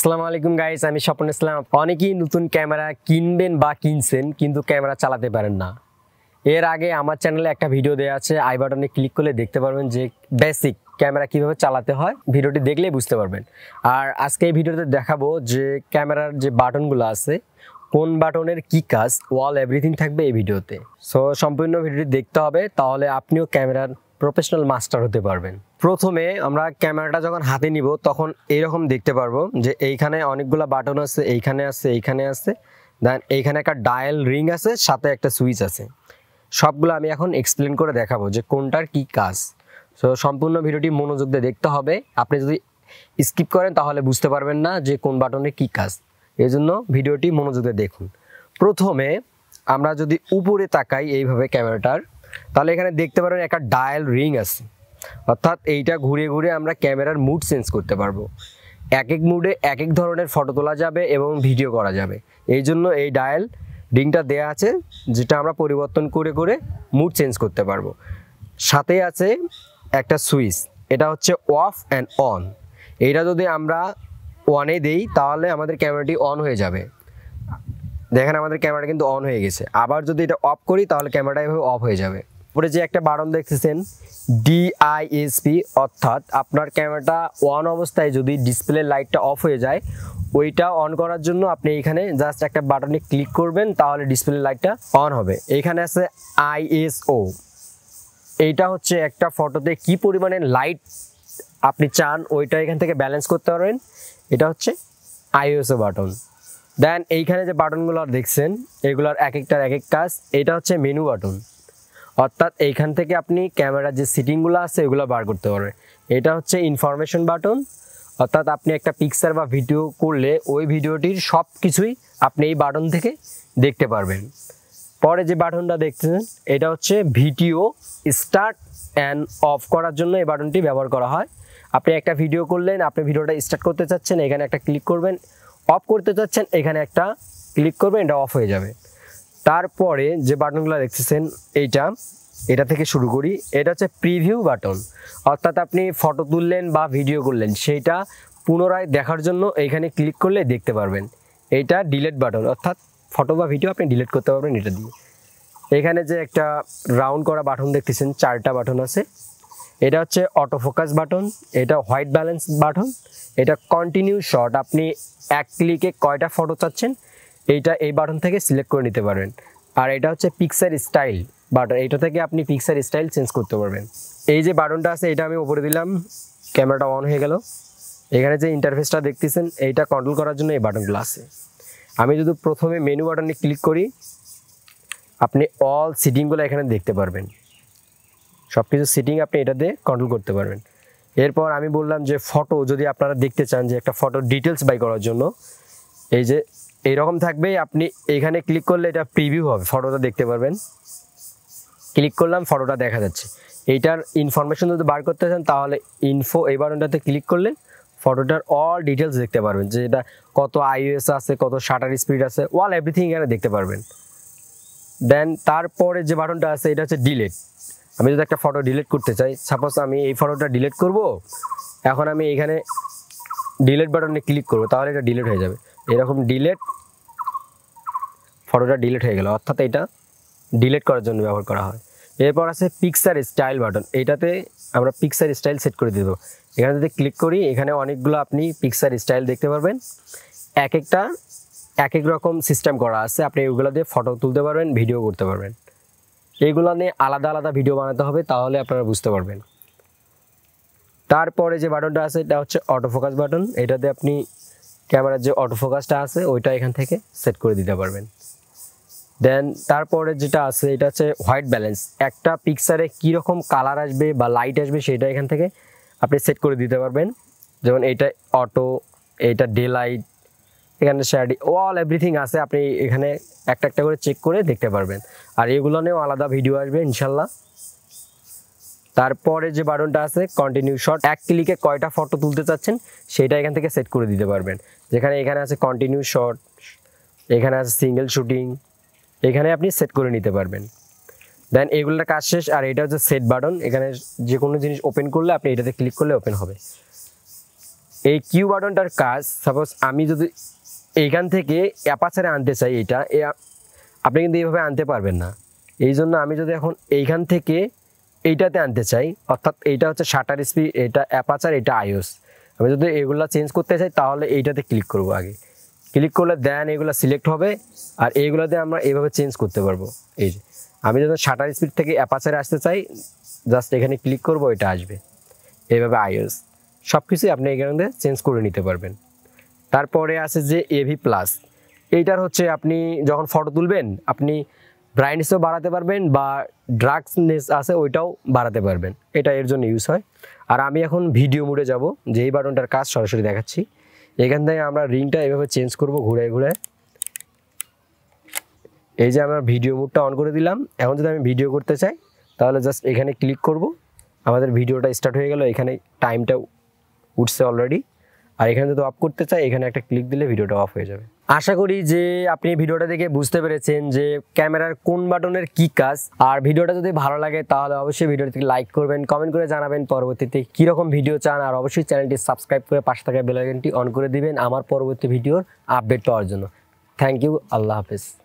আসসালামু আলাইকুম গাইস, আমি স্বপন ইসলাম। অনেকেই নতুন ক্যামেরা কিনবেন বা কিনছেন, কিন্তু ক্যামেরা চালাতে পারেন না। এর আগে আমার চ্যানেলে একটা ভিডিও দেওয়া আছে, আই বাটনে ক্লিক করলে দেখতে পারবেন যে বেসিক ক্যামেরা কিভাবে চালাতে হয়, ভিডিওটি দেখলেই বুঝতে পারবেন। আর আজকে এই ভিডিওতে দেখাবো যে ক্যামেরার যে বাটনগুলো আছে, কোন বাটনের কি কাজ, অল এভরিথিং থাকবে এই ভিডিওতে। সো সম্পূর্ণ ভিডিওটি দেখতে হবে, তাহলে আপনিও ক্যামেরার প্রফেশনাল মাস্টার হতে পারবেন। প্রথমে আমরা ক্যামেরাটা যখন হাতে নিব, তখন এইরকম দেখতে পারবো যে এইখানে অনেকগুলো বাটন আছে, এইখানে আছে, এইখানে আছে, দেন এইখানে একটা ডায়াল রিং আছে, সাথে একটা সুইচ আছে। সবগুলো আমি এখন এক্সপ্লেন করে দেখাবো যে কোনটার কি কাজ। সো সম্পূর্ণ ভিডিওটি মনোযোগ দিয়ে দেখতে হবে। আপনি যদি স্কিপ করেন তাহলে বুঝতে পারবেন না যে কোন বাটনে কি কাজ, এই জন্য ভিডিওটি মনোযোগ দিয়ে দেখুন। প্রথমে আমরা যদি উপরে তাকাই এইভাবে ক্যামেরাটার, তাহলে এখানে দেখতে পারবেন একটা ডায়াল রিং আছে, অর্থাৎ এইটা ঘুরে ঘুরে আমরা ক্যামেরার মুড চেঞ্জ করতে পারবো। এক এক মুডে এক এক ধরনের ফটো তোলা যাবে এবং ভিডিও করা যাবে। এই জন্য এই ডায়াল রিংটা দেয়া আছে, যেটা আমরা পরিবর্তন করে করে মুড চেঞ্জ করতে পারবো। সাথে আছে একটা সুইচ, এটা হচ্ছে অফ অ্যান্ড অন। এইটা যদি আমরা অনে দেই তাহলে আমাদের ক্যামেরাটি অন হয়ে যাবে। দেখেন আমাদের ক্যামেরা কিন্তু অন হয়ে গেছে। আবার যদি এটা অফ করি তাহলে ক্যামেরাটা এভাবে অফ হয়ে যাবে। পরে যে একটা বাটন দেখতেছেন ডিআইএসপি, অর্থাৎ আপনার ক্যামেরাটা অন অবস্থায় যদি ডিসপ্লে লাইটটা অফ হয়ে যায়, ওইটা অন করার জন্য আপনি এইখানে জাস্ট একটা বাটনে ক্লিক করবেন, তাহলে ডিসপ্লে লাইটটা অন হবে। এইখানে আছে আইএসও, এইটা হচ্ছে একটা ফটোতে কি পরিমাণে লাইট আপনি চান ওইটা এখান থেকে ব্যালেন্স করতে পারবেন, এটা হচ্ছে আইএসও বাটন। দেন এইখানে যে বাটনগুলো দেখছেন এগুলোর এক একটার এক এক কাজ। এটা হচ্ছে মেনু বাটন, অর্থাৎ এইখান থেকে আপনি ক্যামেরার যে সিটিংগুলো আছে এগুলো বার করতে পারবেন। এটা হচ্ছে ইনফরমেশন বাটন, অর্থাৎ আপনি একটা পিকচার বা ভিডিও করলে ওই ভিডিওটির সব কিছুই আপনি এই বাটন থেকে দেখতে পারবেন। পরে যে বাটনটা দেখতেছেন এটা হচ্ছে ভিডিও স্টার্ট অ্যান্ড অফ করার জন্য এই বাটনটি ব্যবহার করা হয়। আপনি একটা ভিডিও করলেন, আপনি ভিডিওটা স্টার্ট করতে চাচ্ছেন, এখানে একটা ক্লিক করবেন, অফ করতে চাচ্ছেন এখানে একটা ক্লিক করবেন, এটা অফ হয়ে যাবে। তারপরে যে বাটনগুলো দেখতেছেন এটা থেকে শুরু করি, এটা হচ্ছে প্রিভিউ বাটন, অর্থাৎ আপনি ফটো তুললেন বা ভিডিও করলেন সেইটা পুনরায় দেখার জন্য এইখানে ক্লিক করলে দেখতে পারবেন। এইটা ডিলিট বাটন, অর্থাৎ ফটো বা ভিডিও আপনি ডিলিট করতে পারবেন এটা দিয়ে। এখানে যে একটা রাউন্ড করা বাটন দেখতেছেন, চারটা বাটন আছে। এটা হচ্ছে অটো ফোকাস বাটন, এটা হোয়াইট ব্যালেন্স বাটন, এটা কন্টিনিউ শট, আপনি এক ক্লিকে কয়টা ফটো চাচ্ছেন এইটা এই বাটন থেকে সিলেক্ট করে নিতে পারবেন। আর এটা হচ্ছে পিকচার স্টাইল বাটন, এটা থেকে আপনি পিকচার স্টাইল চেঞ্জ করতে পারবেন। এই যে বাটনটা আছে এটা আমি উপরে দিলাম, ক্যামেরাটা অন হয়ে গেল। এখানে যে ইন্টারফেসটা দেখতেছেন এইটা কন্ট্রোল করার জন্য এই বাটনগুলো আছে। আমি যদি প্রথমে মেনু বাটনে ক্লিক করি, আপনি অল সিটিংগুলো এখানে দেখতে পারবেন, সব কিছু সিটিং আপনি এটা দিয়ে কন্ট্রোল করতে পারবেন। এরপর আমি বললাম যে ফটো যদি আপনারা দেখতে চান, যে একটা ফটো ডিটেলস বাই করার জন্য, এই যে এইরকম থাকবে, আপনি এখানে ক্লিক করলে এটা প্রিভিউ হবে, ফটোটা দেখতে পারবেন। ক্লিক করলাম, ফটোটা দেখা যাচ্ছে। এইটার ইনফরমেশন যদি বার করতে চান তাহলে ইনফো এই বাটনটাতে ক্লিক করলে ফটোটার অল ডিটেলস দেখতে পারবেন, যে এটা কত আইওএস আছে, কত শাটার স্পিড আছে, অল এভরিথিং এখানে দেখতে পারবেন। দেন তারপরে যে বাটনটা আছে এটা হচ্ছে ডিলিট। আমি যদি একটা ফটো ডিলিট করতে চাই, সাপোজ আমি এই ফটোটা ডিলিট করব, এখন আমি এখানে ডিলিট বাটনে ক্লিক করব, তাহলে এটা ডিলিট হয়ে যাবে। এরকম ডিলিট, ফটোটা ডিলিট হয়ে গেল, অর্থাৎ এটা ডিলিট করার জন্য ব্যবহার করা হয়। এরপর আছে পিকচার স্টাইল বাটন, এটাতে আমরা পিকচার স্টাইল সেট করে দেবো। এখানে যদি ক্লিক করি এখানে অনেকগুলো আপনি পিকচার স্টাইল দেখতে পারবেন, এক একটা এক এক রকম সিস্টেম করা আছে, আপনি ওগুলো দিয়ে ফটো তুলতে পারবেন, ভিডিও করতে পারবেন। এইগুলো নিয়ে আলাদা আলাদা ভিডিও বানাতে হবে, তাহলে আপনারা বুঝতে পারবেন। তারপরে যে বাটনটা আছে এটা হচ্ছে অটোফোকাস বাটন, এটাতে আপনি ক্যামেরার যে অটোফোকাসটা আছে ওইটা এখান থেকে সেট করে দিতে পারবেন। দেন তারপরে যেটা আছে এটা হচ্ছে হোয়াইট ব্যালেন্স, একটা পিকচারে কীরকম কালার আসবে বা লাইট আসবে সেটা এখান থেকে আপনি সেট করে দিতে পারবেন। যেমন এইটা অটো, এইটা ডে লাইট, এখানে শ্যাডো, অল এভরিথিং আছে, আপনি এখানে একটা একটা করে চেক করে দেখতে পারবেন। আর এগুলো নিয়েও আলাদা ভিডিও আসবে ইনশাল্লাহ। তারপরে যে বাটনটা আছে কন্টিনিউ শট, এক ক্লিকে কয়টা ফটো তুলতে চাচ্ছেন সেটা এখান থেকে সেট করে দিতে পারবেন। যেখানে এখানে আছে কন্টিনিউ শট, এখানে আছে সিঙ্গেল শুটিং, এখানে আপনি সেট করে নিতে পারবেন। দেন এগুলোর কাজ শেষ। আর এটা হচ্ছে সেট বাটন, এখানে যে কোনো জিনিস ওপেন করলে আপনি এটাতে ক্লিক করলে ওপেন হবে। এই কিউবাডনটার কাজ সাপোজ আমি যদি এইখান থেকে অ্যাপাচারে আনতে চাই এটা আপনি কিন্তু এইভাবে আনতে পারবেন না। এই জন্য আমি যদি এখন এইখান থেকে এইটাতে আনতে চাই, অর্থাৎ এইটা হচ্ছে শাটার স্পিড, এটা অ্যাপাচার, এটা আইওস, আমি যদি এগুলো চেঞ্জ করতে চাই তাহলে এইটাতে ক্লিক করব। আগে ক্লিক করলে দেন এগুলো সিলেক্ট হবে আর এইগুলো দিয়ে আমরা এইভাবে চেঞ্জ করতে পারবো। এই যে আমি যদি শাটার স্পিড থেকে অ্যাপাচারে আসতে চাই জাস্ট এখানে ক্লিক করব, এটা আসবে এইভাবে আইওস। সব কিছুই আপনি এখান থেকে চেঞ্জ করে নিতে পারবেন। তারপরে আছে যে এভি প্লাস, এইটার হচ্ছে আপনি যখন ফটো তুলবেন আপনি ব্রাইটনেসও বাড়াতে পারবেন বা ডার্কনেস আছে ওইটাও বাড়াতে পারবেন, এটা এর জন্য ইউজ হয়। আর আমি এখন ভিডিও মোডে যাব, যে এই বাটনটার কাজ সরাসরি দেখাচ্ছি। এখান থেকে আমরা রিংটা এভাবে চেঞ্জ করব ঘুরে ঘুরে। এই যে আমরা ভিডিও মোডটা অন করে দিলাম। এখন যদি আমি ভিডিও করতে চাই তাহলে জাস্ট এখানে ক্লিক করব, আমাদের ভিডিওটা স্টার্ট হয়ে গেল। এখানে টাইমটা উঠছে অলরেডি। আর এখানে যদি অফ করতে চাই এখানে একটা ক্লিক দিলে ভিডিওটা অফ হয়ে যাবে। আশা করি যে আপনি ভিডিওটা দেখে বুঝতে পেরেছেন যে ক্যামেরার কোন বাটনের কী কাজ। আর ভিডিওটা যদি ভালো লাগে তাহলে অবশ্যই ভিডিওটিকে লাইক করবেন, কমেন্ট করে জানাবেন পরবর্তীতে কীরকম ভিডিও চান। আর অবশ্যই চ্যানেলটি সাবস্ক্রাইব করে পাশে থাকা বেল আইকনটি অন করে দিবেন আমার পরবর্তী ভিডিওর আপডেট পাওয়ার জন্য। থ্যাংক ইউ, আল্লাহ হাফেজ।